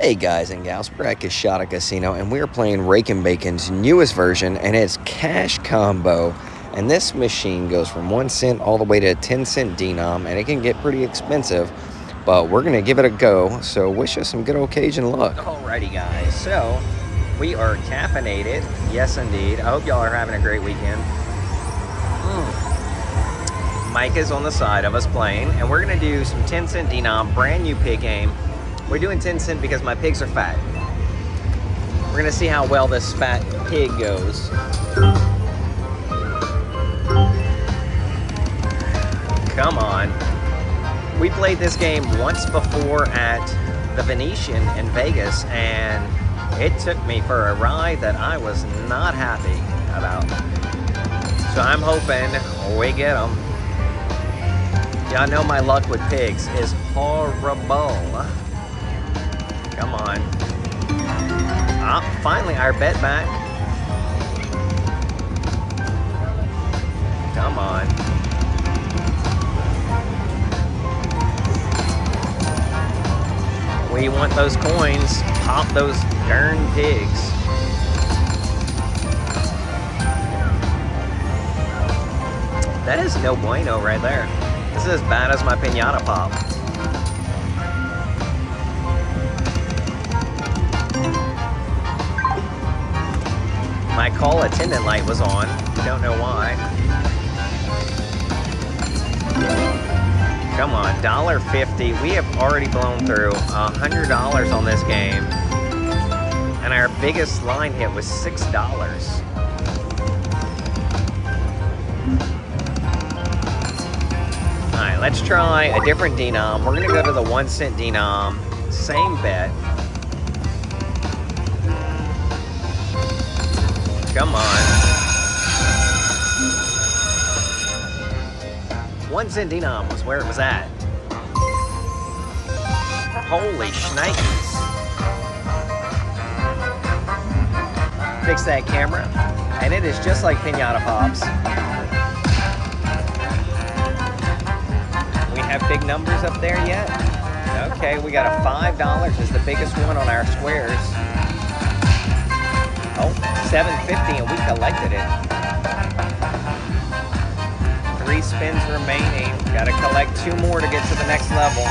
Hey guys and gals, we're at Coushatta Casino and we're playing Rakin' Bacon's newest version, and it's Cash Combo. And this machine goes from 1 cent all the way to a 10-cent denom, and it can get pretty expensive, but we're gonna give it a go. So wish us some good old Cajun luck. Alrighty guys, so we are caffeinated. Yes indeed. I hope y'all are having a great weekend. Mike is on the side of us playing, and we're gonna do some 10-cent denom, brand new pig game. We're doing 10-cent because my pigs are fat. We're gonna see how well this fat pig goes. Come on. We played this game once before at the Venetian in Vegas, and it took me for a ride that I was not happy about. So I'm hoping we get them. Y'all know my luck with pigs is horrible. Come on. Ah, finally our bet back. Come on. We want those coins. Pop those darn pigs. That is no bueno right there. This is as bad as my Pinata Pop. My call attendant light was on. Don't know why. Come on, $1.50. We have already blown through $100 on this game. And our biggest line hit was $6. All right, let's try a different denom. We're gonna go to the 1 cent denom. Same bet. Come on. 1 cent denom was where it was at. Holy shnikes. Fix that camera. And it is just like Pinata Pops. We have big numbers up there yet? Okay, we got a $5 is the biggest one on our squares. Oh, $7.50 and we collected it. 3 spins remaining. Gotta collect 2 more to get to the next level.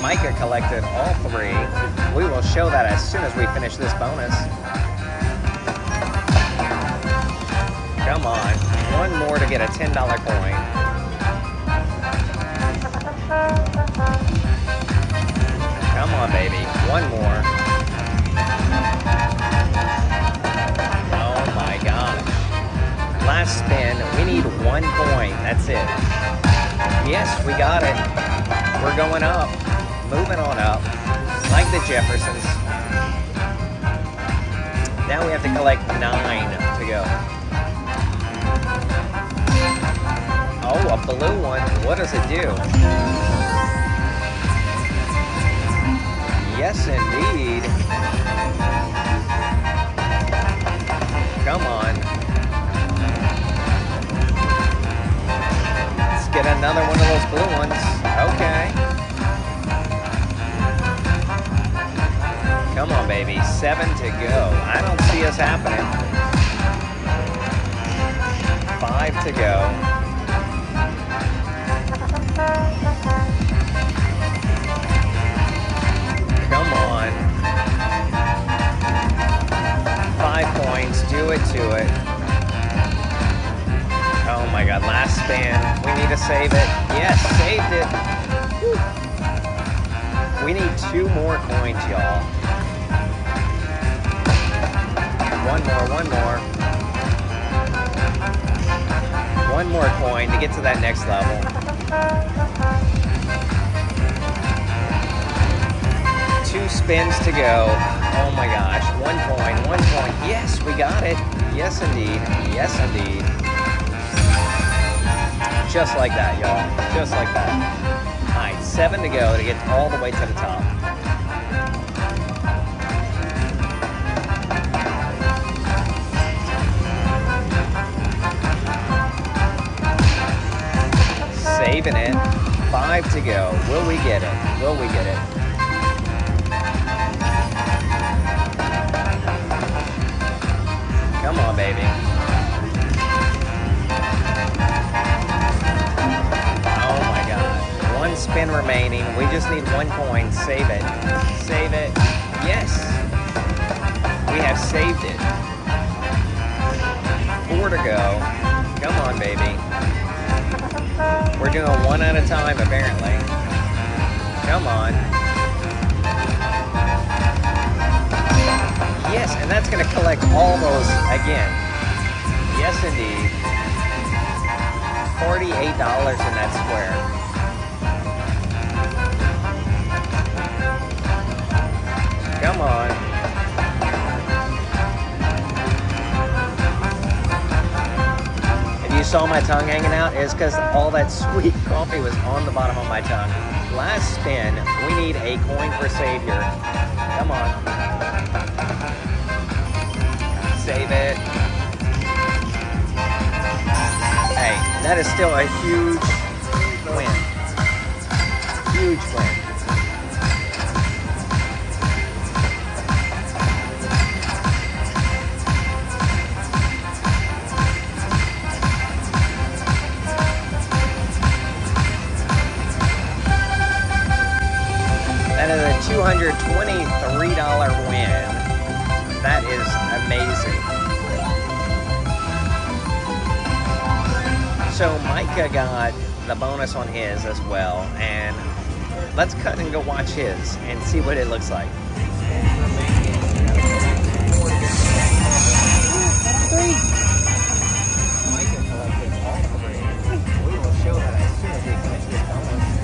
Micah collected all 3. We will show that as soon as we finish this bonus. Come on. 1 more to get a $10 coin. Come on, baby. 1 more. Last spin, we need 1 coin, that's it. Yes, we got it. We're going up, moving on up, like the Jeffersons. Now we have to collect 9 to go. Oh, a blue one, what does it do? Yes, indeed. Come on. Get another one of those blue ones. Okay. Come on, baby. 7 to go. I don't see us happening. 5 to go. Come on. 5 points. Do it to it. Oh my God, last spin. We need to save it. Yes, saved it. Whew. We need 2 more coins, y'all. 1 more. 1 more coin to get to that next level. Two spins to go. Oh my gosh, 1 coin. Yes, we got it. Yes, indeed. Yes, indeed. Just like that, y'all. Just like that. All right, 7 to go to get all the way to the top. Saving it. 5 to go. Will we get it? Will we get it? spin remaining. We just need one coin. Save it. Save it. Yes. We have saved it. 4 to go. Come on, baby. We're doing one at a time, apparently. Come on. Yes, and that's going to collect all those again. Yes, indeed. $48 in that square. Come on. If you saw my tongue hanging out, it's because all that sweet coffee was on the bottom of my tongue. Last spin, we need a coin for savior. Come on. Save it. Hey, that is still a huge win. Huge win. $223 win. That is amazing. So Micah got the bonus on his as well, and let's cut and go watch his and see what it looks like. 3. Micah collected all 3. We will show that as soon as we finish this bonus.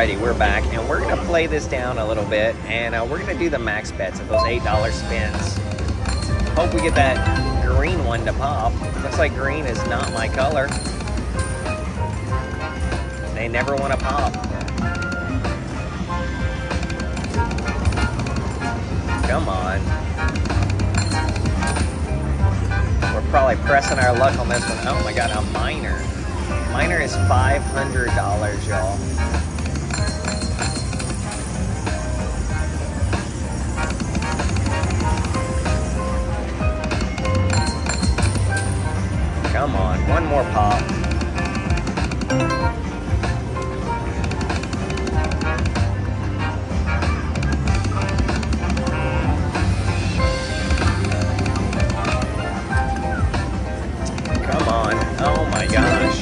Alrighty, we're back, and we're going to play this down a little bit, and we're going to do the max bets of those $8 spins. Hope we get that green one to pop. Looks like green is not my color. They never want to pop. Come on. We're probably pressing our luck on this one. Oh my god, a minor. Minor is $500, y'all. Come on, one more pop. Come on, oh my gosh.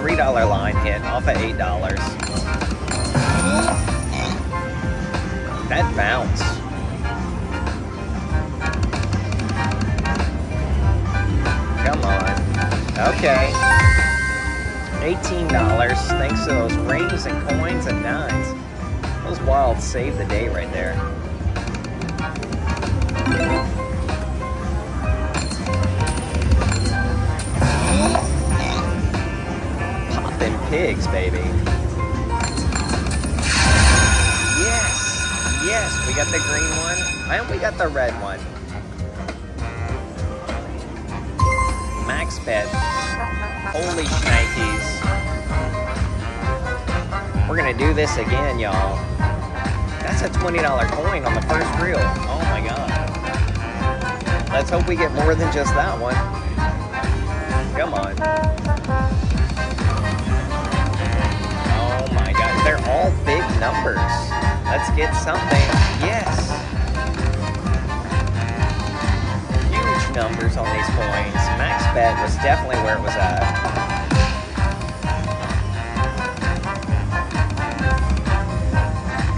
$3 line hit off at $8. That bounced. Okay, $18, thanks to those rings and coins and nines. Those wilds saved the day right there. Poppin' pigs, baby. Yes, yes, we got the green one, and we got the red one. Max bet. Holy shnikes. We're gonna do this again, y'all. That's a $20 coin on the first reel. Oh my god. Let's hope we get more than just that one. Come on. Oh my god. They're all big numbers. Let's get something. Yes. Huge numbers on these coins. Max bet was definitely where it was at.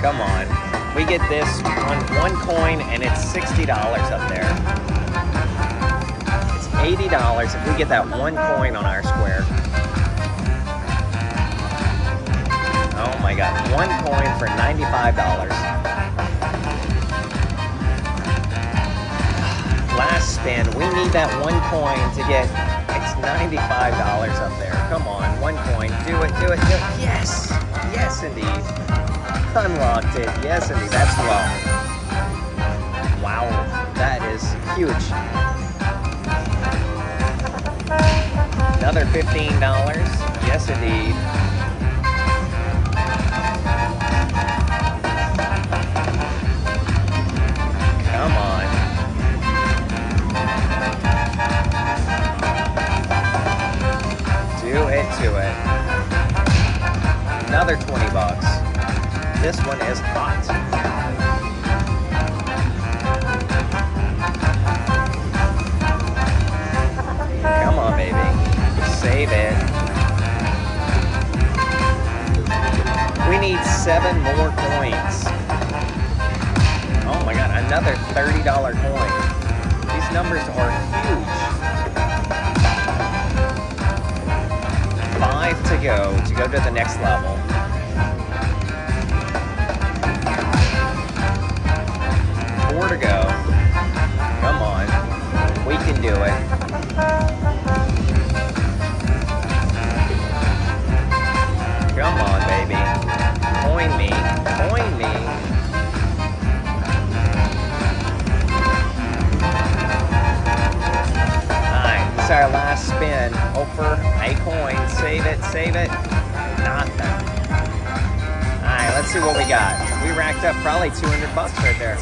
Come on. We get this on one coin, and it's $60 up there. It's $80 if we get that one coin on our square. Oh my god. One coin for $95. Last spin, we need that one coin to get, it's $95 up there. Come on, one coin, do it, do it. Yes, yes indeed. Unlocked it, yes indeed, that's well. Wow, that is huge. Another $15, yes indeed. To it. Another 20 bucks. This one is hot. Come on, baby. Save it. We need 7 more coins. Oh my god, another $30 coin. These numbers are huge. 5 to go to the next level. Four to go. Come on. We can do it. Come on, baby. Coin me. Coin me. Alright, this is our last spin. Over a coin, save it, save it. Nothing. Alright, let's see what we got. We racked up probably 200 bucks right there.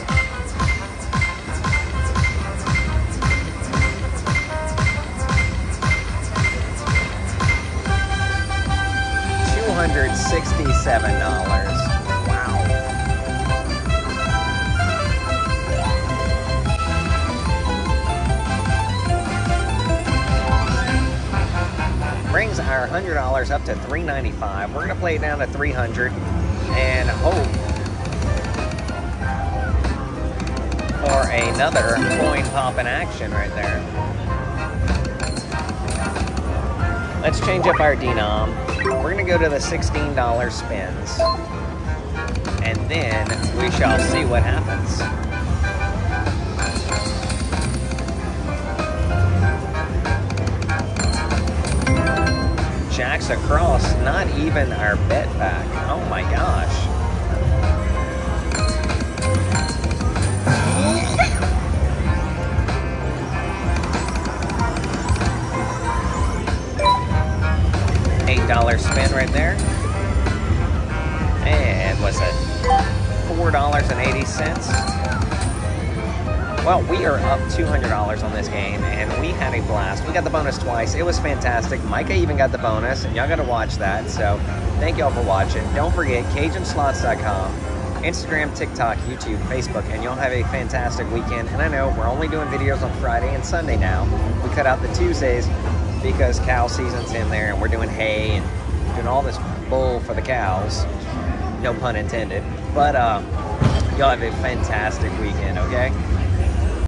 $267. Brings our $100 up to $395. We're gonna play it down to $300 and hope for another coin pop in action right there. Let's change up our denom. We're gonna go to the $16 spins, and then we shall see what happens. Jacks across, not even our bet back. Oh my gosh. $8 spin right there. And what's that? $4.80. Well, we are up $200 on this game, and we had a blast. We got the bonus twice. It was fantastic. Micah even got the bonus, and y'all got to watch that. So thank y'all for watching. Don't forget, CajunSlots.com, Instagram, TikTok, YouTube, Facebook, and y'all have a fantastic weekend. And I know we're only doing videos on Friday and Sunday now. We cut out the Tuesdays, because cow season's in there and we're doing hay and doing all this bull for the cows, no pun intended. But y'all have a fantastic weekend, okay?